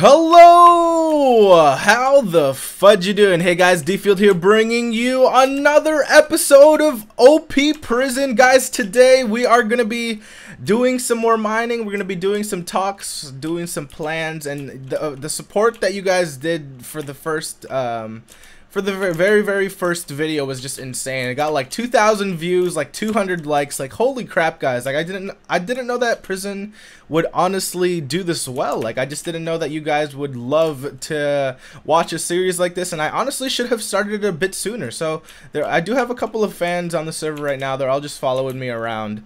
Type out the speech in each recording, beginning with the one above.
Hello! How the fudge you doing? Hey guys, D-Field here bringing you another episode of OP Prison. Guys, today we are going to be doing some more mining. We're going to be doing some talks, doing some plans, and the support that you guys did for the first very, very first video was just insane. It got like 2,000 views, like 200 likes. Like, holy crap, guys! Like, I didn't know that prison would honestly do this well. Like, I just didn't know that you guys would love to watch a series like this. And I honestly should have started it a bit sooner. So I do have a couple of fans on the server right now. They're all just following me around.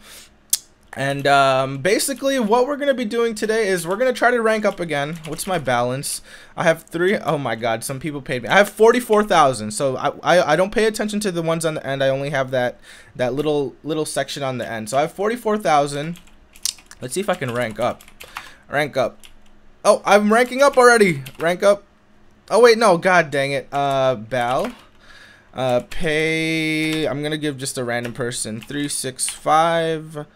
And basically what we're gonna be doing today is we're gonna try to rank up again. What's my balance? I have three. Oh my god, some people paid me. I have 44,000, so I don't pay attention to the ones on the end. I only have that little section on the end. So I have 44,000. Let's see if I can rank up. Rank up. Oh, I'm ranking up already. Rank up. Oh wait, no, god dang it. Pay. I'm gonna give just a random person 365.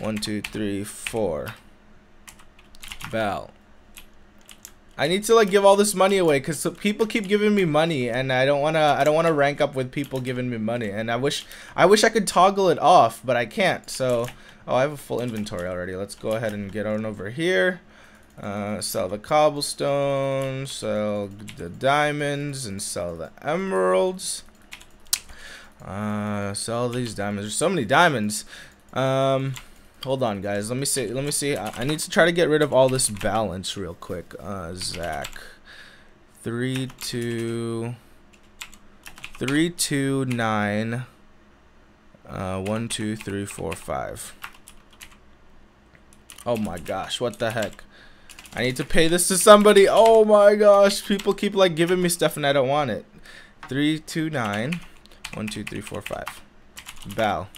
1, 2, 3, 4. Val. I need to like give all this money away because people keep giving me money, and I don't wanna rank up with people giving me money, and I wish I could toggle it off, but I can't. So, oh, I have a full inventory already. Let's go ahead and get on over here. Sell the cobblestone, sell the diamonds, and sell the emeralds. Sell these diamonds. There's so many diamonds. Hold on, guys. Let me see. I need to try to get rid of all this balance real quick. Zach. 3, 2, 3, 2, 9. 1, 2, 3, 4, 5. Oh my gosh! What the heck? I need to pay this to somebody. Oh my gosh! People keep like giving me stuff and I don't want it. 3, 2, 9. 1, 2, 3, 4, 5. Bow.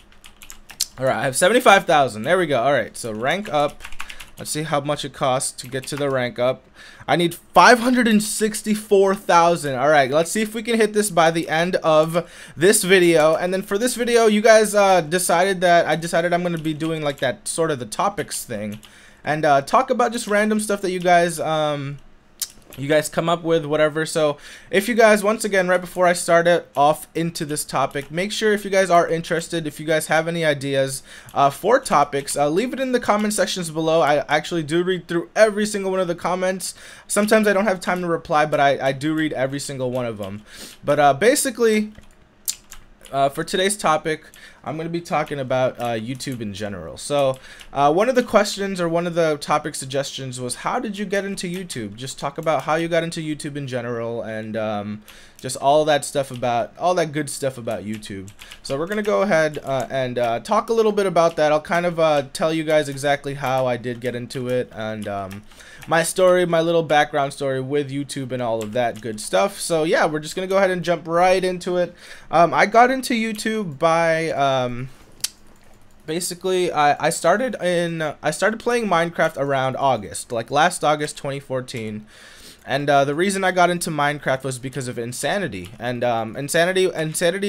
Alright, I have 75,000. There we go. Alright, so rank up. Let's see how much it costs to get to the rank up. I need 564,000. Alright, let's see if we can hit this by the end of this video. And then for this video, you guys decided I'm going to be doing like that sort of the topics thing. And talk about just random stuff that you guys come up with, whatever. So if you guys, once again, right before I start it off into this topic, make sure if you guys are interested, if you guys have any ideas for topics, leave it in the comment sections below. I actually do read through every single one of the comments. Sometimes I don't have time to reply, but I do read every single one of them. But basically, for today's topic, I'm going to be talking about YouTube in general. So one of the questions or one of the topic suggestions was, how did you get into YouTube? Just talk about how you got into YouTube in general, and just all that stuff about, all that good stuff about YouTube. So we're going to go ahead and talk a little bit about that. I'll kind of tell you guys exactly how I did get into it, and my story, my little background story with YouTube and all of that good stuff. So yeah, we're just going to go ahead and jump right into it. I got into YouTube by basically I started playing Minecraft around August, like last August 2014. And the reason I got into Minecraft was because of Insanity, and Insanity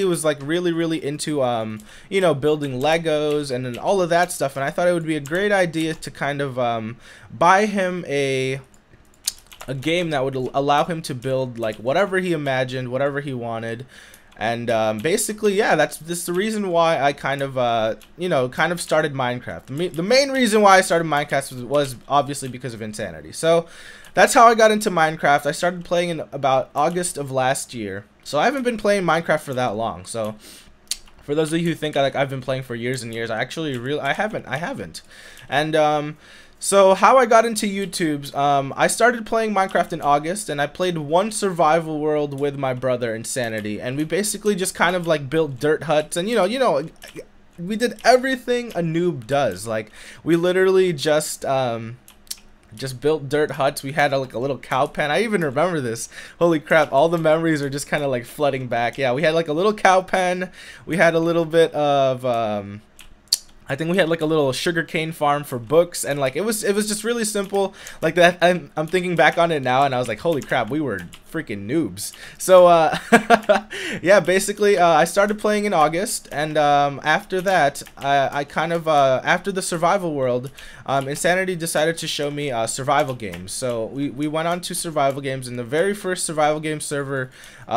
was like really into you know, building Legos and all of that stuff, and I thought it would be a great idea to kind of buy him a game that would allow him to build like whatever he imagined, whatever he wanted. And basically, yeah, that's the reason why I kind of, you know, kind of started Minecraft. The main reason why I started Minecraft was obviously because of Insanity. So that's how I got into Minecraft. I started playing in about August of last year. So I haven't been playing Minecraft for that long. So for those of you who think I've been playing for years and years, I actually I haven't. And so how I got into YouTube's, I started playing Minecraft in August, and I played one survival world with my brother, Insanity, and we basically just kind of like built dirt huts, and you know, we did everything a noob does. Like, we literally just built dirt huts. We had like a little cow pen. I even remember this. Holy crap, all the memories are just kind of like flooding back. Yeah, we had like a little cow pen. We had a little bit of I think we had like a little sugarcane farm for books, and like it was just really simple like that. I'm thinking back on it now, and I was like, holy crap, we were freaking noobs. So yeah, basically, I started playing in August, and after that, I kind of, after the survival world, Insanity decided to show me survival games. So we went on to survival games, and the very first survival game server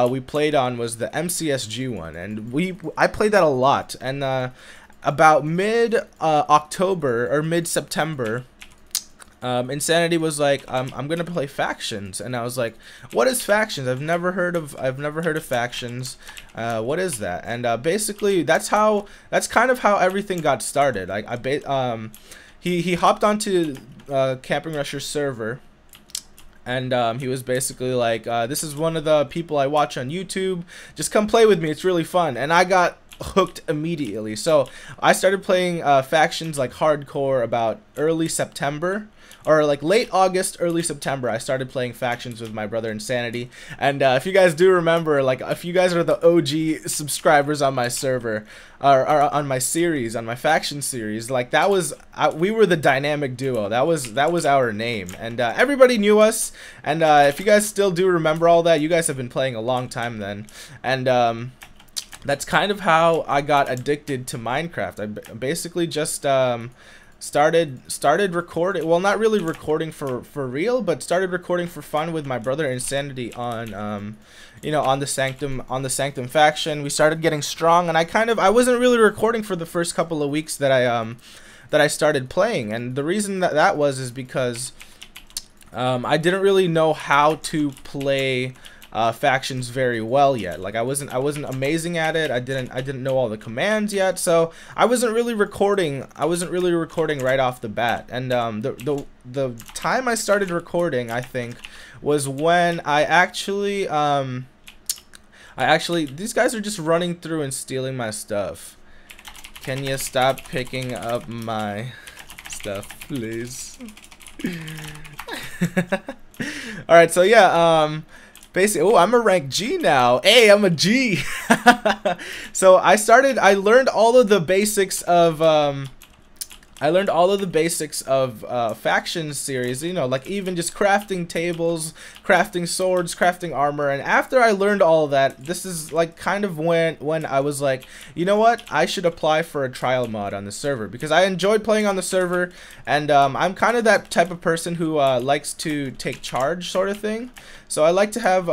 we played on was the MCSG one, and I played that a lot. And about mid-October or mid-September, Insanity was like, I'm gonna play factions, and I was like, what is factions? I've never heard of factions. What is that? And basically, that's kind of how everything got started. Like he hopped onto Camping Rusher's server. And he was basically like, this is one of the people I watch on YouTube. Just come play with me. It's really fun. And I got hooked immediately. So I started playing factions like hardcore about early September. Or like late August, early September, I started playing factions with my brother Insanity. And if you guys do remember, like if you guys are the OG subscribers on my server, or on my series, on my faction series, like that was, we were the dynamic duo. That was our name, and everybody knew us. And if you guys still do remember all that, you guys have been playing a long time then. And that's kind of how I got addicted to Minecraft. I basically just started recording, well, not really recording for real, but started recording for fun with my brother Insanity on you know, on the Sanctum faction. We started getting strong, and I wasn't really recording for the first couple of weeks that I started playing. And the reason that was is because I didn't really know how to play factions very well yet. Like I wasn't amazing at it. I didn't know all the commands yet, so I wasn't really recording right off the bat. And the time I started recording, I think, was when I actually these guys are just running through and stealing my stuff. Can you stop picking up my stuff, please? All right, so yeah, basically, oh, I'm a rank G now. Hey, I'm a G. So I learned all of the basics of, faction series, you know, like even just crafting tables, crafting swords, crafting armor. And after I learned all of that, this is like kind of when I was like, you know what, I should apply for a trial mod on the server, because I enjoyed playing on the server. And I'm kind of that type of person who likes to take charge, sort of thing. So I like to have,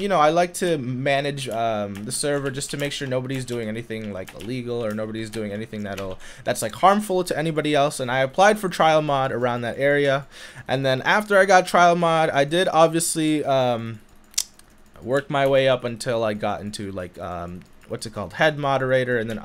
you know, I like to manage the server just to make sure nobody's doing anything like illegal, or nobody's doing anything that's like harmful to anybody else. And I applied for trial mod around that area. And then after I got trial mod, I did obviously work my way up until I got into like, what's it called, head moderator, and then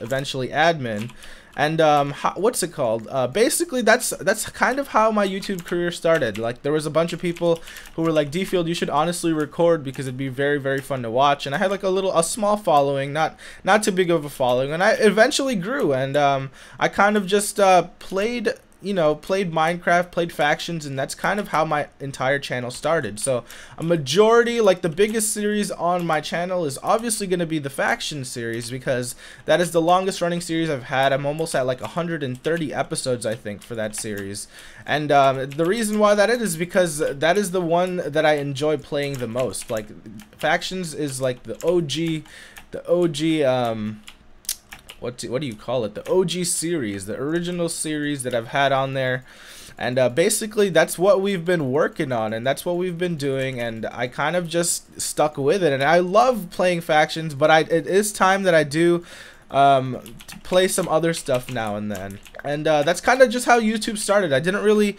eventually admin. And basically that's kind of how my YouTube career started. Like there was a bunch of people who were like, D-Field, you should honestly record, because it'd be very, very fun to watch. And I had like a small following, not too big of a following, and I eventually grew. And I kind of just played Minecraft, played factions, and that's kind of how my entire channel started. So a majority, like the biggest series on my channel, is obviously going to be the faction series, because that is the longest running series I've had. I'm almost at like 130 episodes, I think, for that series. And the reason why that is because that is the one that I enjoy playing the most. Like factions is like the OG the OG series, the original series that I've had on there. And basically that's what we've been working on, and that's what we've been doing, and I kind of just stuck with it. And I love playing factions, but it is time that I do play some other stuff now and then. And that's kind of just how YouTube started. I didn't really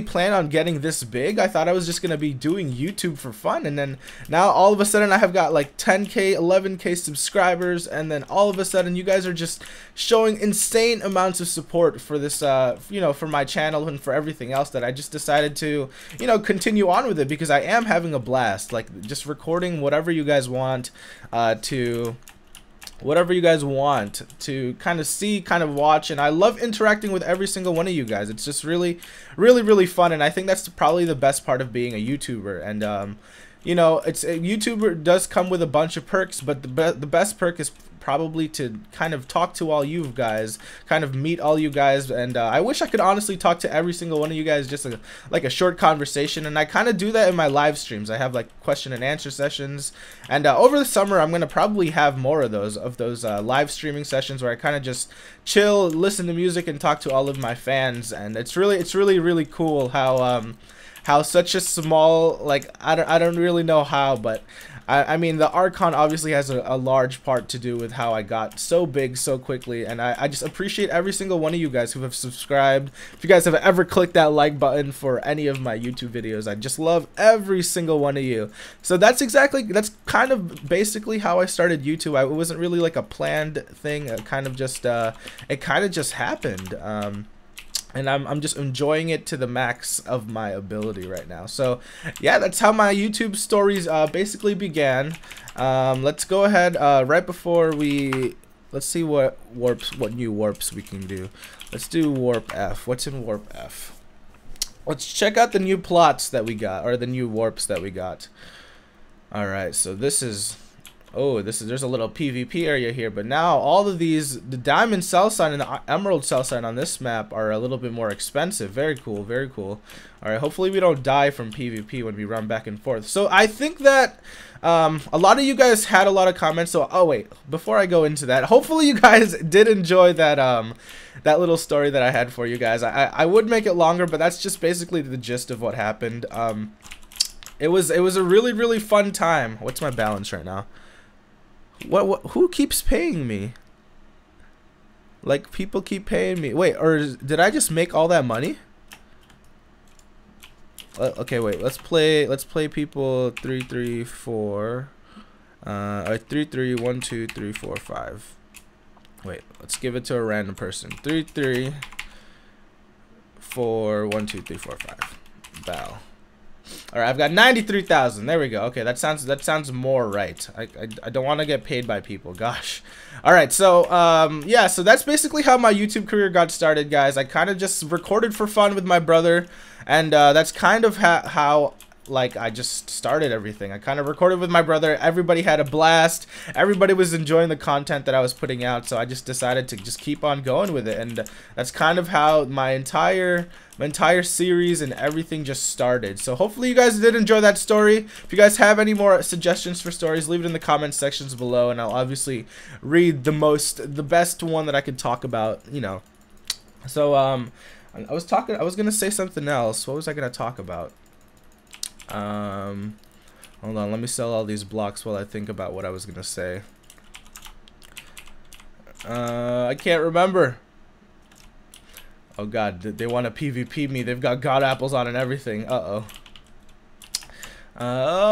plan on getting this big. I thought I was just gonna be doing YouTube for fun, and then now all of a sudden I have got like 10k, 11k subscribers, and then all of a sudden you guys are just showing insane amounts of support for this, you know, for my channel and for everything else, that I just decided to, you know, continue on with it, because I am having a blast, like just recording whatever you guys want to kind of see, kind of watch. And I love interacting with every single one of you guys. It's just really, really, really fun. And I think that's probably the best part of being a YouTuber. And you know, it's YouTuber does come with a bunch of perks, but the best perk is probably to kind of talk to all you guys, kind of meet all you guys, and I wish I could honestly talk to every single one of you guys, just like a short conversation, and I kind of do that in my live streams. I have like question and answer sessions, and over the summer I'm gonna probably have more of those live streaming sessions where I kind of just chill, listen to music, and talk to all of my fans. And it's really cool how such a small, like, I don't really know how, but I mean, the Archon obviously has a large part to do with how I got so big so quickly, and I just appreciate every single one of you guys who have subscribed. If you guys have ever clicked that like button for any of my YouTube videos, I just love every single one of you. So that's kind of basically how I started YouTube. It wasn't really like a planned thing. It kind of just happened. And I'm just enjoying it to the max of my ability right now. So yeah, that's how my YouTube stories basically began. Let's go ahead right before we, let's see what new warps we can do. Let's do warp F. What's in warp F? Let's check out the new plots that we got, or the new warps that we got. All right, so this is, oh, there's a little PvP area here, but now all of these, the diamond cell sign and the emerald cell sign on this map are a little bit more expensive. Very cool, very cool. All right, hopefully we don't die from PvP when we run back and forth. So I think that a lot of you guys had a lot of comments. So, oh wait, before I go into that, hopefully you guys did enjoy that that little story that I had for you guys. I would make it longer, but that's just basically the gist of what happened. It was a really fun time. What's my balance right now? What who keeps paying me? Like, people keep paying me. Wait, or did I just make all that money? Okay, wait, let's play people 3 3 4 or 3 3 1 2 3 4 5. Wait, let's give it to a random person. 3 3 4 1 2 3 4 5 bow. All right, I've got 93,000. There we go. Okay, that sounds more right. I don't want to get paid by people. Gosh. All right, so yeah, so that's basically how my YouTube career got started, guys. I kind of just recorded for fun with my brother, and that's kind of how like I just started everything. I kind of recorded with my brother. Everybody had a blast. Everybody was enjoying the content that I was putting out, so I just decided to just keep on going with it, and that's kind of how my entire series and everything just started. So hopefully you guys did enjoy that story. If you guys have any more suggestions for stories, leave it in the comment sections below, and I'll obviously read the best one that I could talk about, you know. So I was gonna say something else. What was I gonna talk about? Hold on, let me sell all these blocks while I think about what I was gonna say. I can't remember. Oh god, they want to PvP me. They've got god apples on and everything. Uh-oh.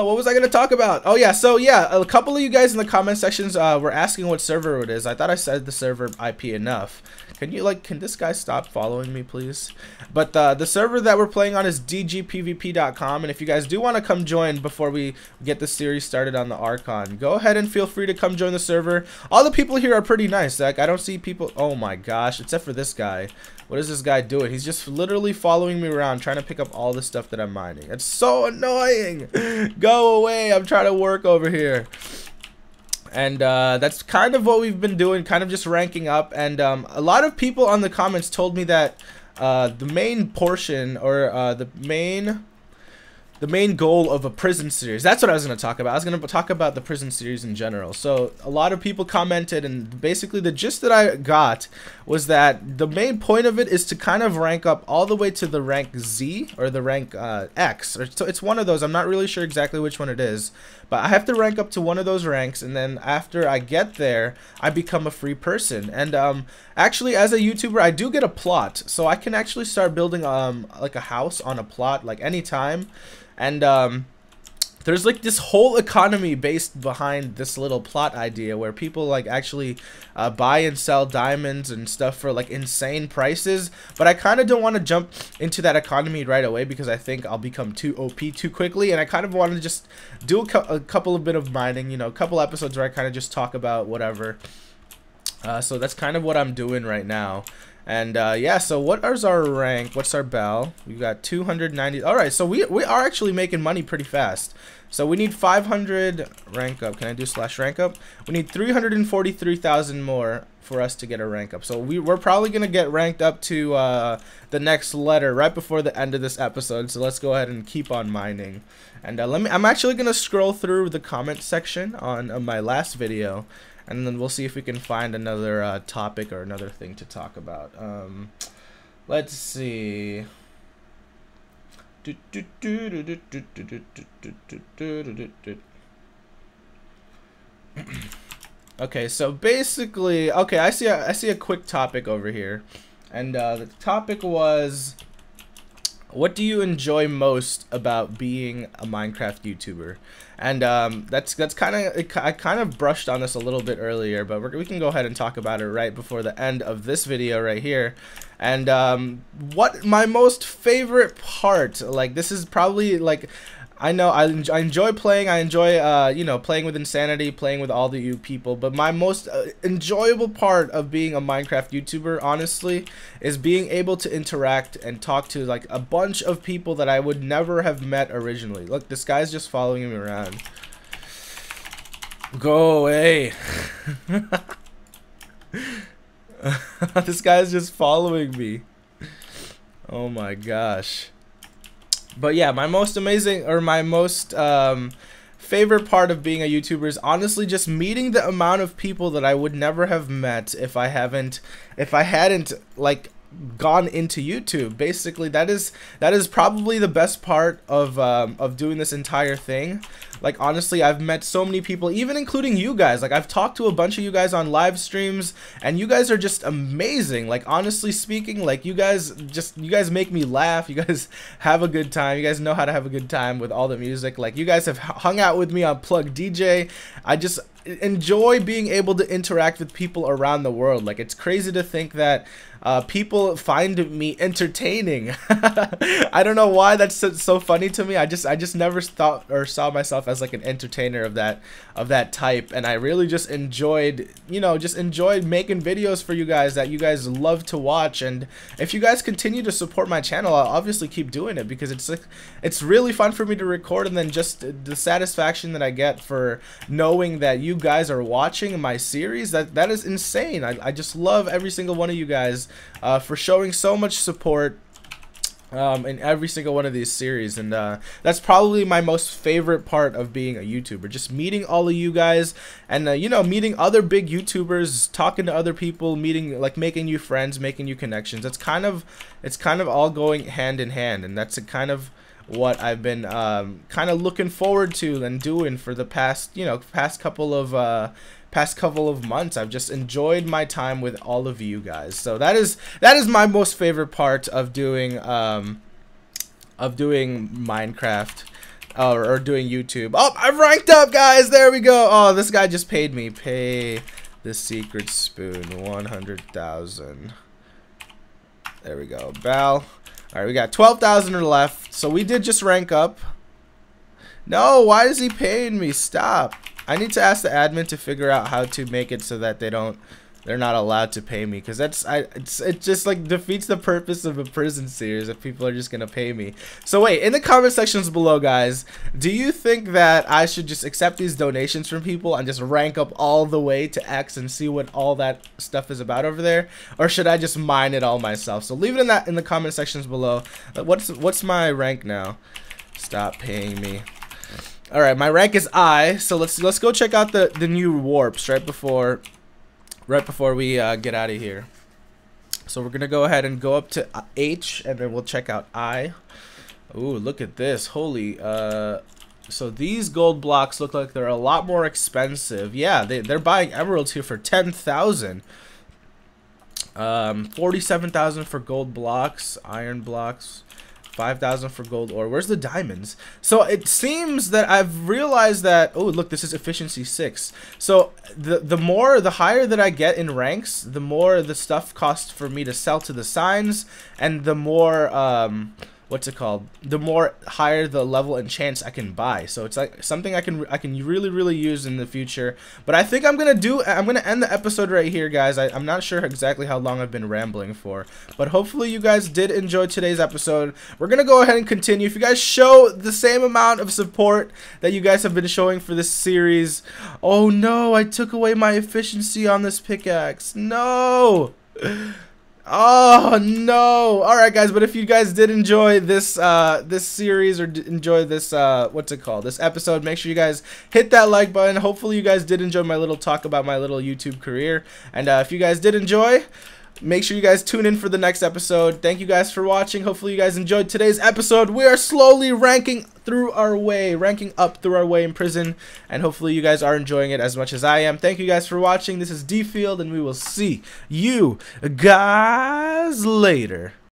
What was I gonna talk about? Oh yeah, so yeah, a couple of you guys in the comment sections were asking what server it is. I thought I said the server IP enough. Can this guy stop following me, please? But the server that we're playing on is dgpvp.com, and if you guys do want to come join before we get the series started on the Archon, go ahead and feel free to come join the server. All the people here are pretty nice. Like, I don't see people, oh my gosh, except for this guy. What is this guy doing? He's just literally following me around, trying to pick up all the stuff that I'm mining. It's so annoying. Go away, I'm trying to work over here. And that's kind of what we've been doing, kind of just ranking up. And a lot of people on the comments told me that the main portion, or the main goal of a prison series, that's what I was going to talk about. I was going to talk about the prison series in general. So a lot of people commented, and basically the gist that I got was that the main point of it is to kind of rank up all the way to the rank Z, or the rank X, or so. It's one of those. I'm not really sure exactly which one it is, but I have to rank up to one of those ranks, and then after I get there, I become a free person. And actually, as a YouTuber, I do get a plot, so I can actually start building like a house on a plot, like, anytime. And there's like this whole economy based behind this little plot idea, where people like actually buy and sell diamonds and stuff for like insane prices. But I kind of don't want to jump into that economy right away, because I think I'll become too OP too quickly, and I kind of want to just do a couple of bit of mining, you know, a couple episodes where I kind of just talk about whatever. So that's kind of what I'm doing right now. And yeah, so what is our rank? What's our bell? We've got 290. All right, so we are actually making money pretty fast. So we need 500 rank up. Can I do slash rank up? We need 343,000 more for us to get a rank up. So we're probably gonna get ranked up to the next letter right before the end of this episode. So let's go ahead and keep on mining. And I'm actually gonna scroll through the comment section on my last video, and then we'll see if we can find another topic or another thing to talk about. Let's see. Okay, so basically, okay, I see a quick topic over here, and the topic was, what do you enjoy most about being a Minecraft YouTuber? And that's kind of, I kind of brushed on this a little bit earlier, but we can go ahead and talk about it right before the end of this video right here. And what my most favorite part, like this is probably like, I know I enjoy playing. I enjoy you know, playing with Insanity, playing with all the you people. But my most enjoyable part of being a Minecraft YouTuber, honestly, is being able to interact and talk to like a bunch of people that I would never have met originally. Look, this guy's just following me around. Go away. This guy's just following me. Oh my gosh. But yeah, my most amazing, or my most favorite part of being a YouTuber is honestly just meeting the amount of people that I would never have met if I hadn't like gone into YouTube. Basically, that is probably the best part of doing this entire thing. Like honestly, I've met so many people, even including you guys. Like I've talked to a bunch of you guys on live streams, and you guys are just amazing. Like honestly speaking, like you guys make me laugh. You guys have a good time. You guys know how to have a good time with all the music. Like you guys have hung out with me on Plug DJ. I just enjoy being able to interact with people around the world. Like it's crazy to think that people find me entertaining. I don't know why that's so funny to me. I just never thought or saw myself as like an entertainer of that type, and I really just enjoyed, you know, just enjoyed making videos for you guys that you guys love to watch. And if you guys continue to support my channel, I'll obviously keep doing it, because it's like, it's really fun for me to record, and then just the satisfaction that I get for knowing that you guys are watching my series, that is insane. I just love every single one of you guys for showing so much support in every single one of these series. And that's probably my most favorite part of being a YouTuber, just meeting all of you guys, and you know, meeting other big YouTubers, talking to other people, meeting, like making new friends, making new connections. It's kind of all going hand in hand, and that's a kind of what I've been kind of looking forward to and doing for the past, you know, past couple of months. I've just enjoyed my time with all of you guys. So that is my most favorite part of doing Minecraft or doing YouTube. Oh, I've ranked up, guys. There we go. Oh, this guy just paid me. Pay the secret spoon, 100,000. There we go. Bal. All right, we got 12,000 left, so we did just rank up. No, why is he paying me? Stop. I need to ask the admin to figure out how to make it so that they're not allowed to pay me, because it just like defeats the purpose of a prison series if people are just gonna pay me. So wait, in the comment sections below, guys, do you think that I should just accept these donations from people and just rank up all the way to X and see what all that stuff is about over there, or should I just mine it all myself? So leave it in the comment sections below. What's my rank now? Stop paying me. All right, my rank is I. So let's go check out the new warps right before we get out of here. So we're gonna go ahead and go up to H, and then we'll check out I. Ooh, look at this, holy. So these gold blocks look like they're a lot more expensive. Yeah, they're buying emeralds here for 10,000. 47,000 for gold blocks, iron blocks, 5,000 for gold ore. Where's the diamonds? So it seems that I've realized that, oh look, this is efficiency 6. So the higher that I get in ranks, the more the stuff costs for me to sell to the signs, and the more what's it called, the more higher the level and chance I can buy. So it's like something I can really use in the future. But I think I'm gonna end the episode right here, guys. I'm not sure exactly how long I've been rambling for, but hopefully you guys did enjoy today's episode. We're gonna go ahead and continue. If you guys show the same amount of support that you guys have been showing for this series, oh no, I took away my efficiency on this pickaxe. No. Oh no. All right, guys, but if you guys did enjoy this this series, or enjoy this what's it called, this episode, make sure you guys hit that like button. Hopefully you guys did enjoy my little talk about my little YouTube career, and if you guys did enjoy, make sure you guys tune in for the next episode. Thank you guys for watching. Hopefully you guys enjoyed today's episode. We are slowly ranking up through our way in prison, and hopefully you guys are enjoying it as much as I am. Thank you guys for watching. This is D-Field, and we will see you guys later.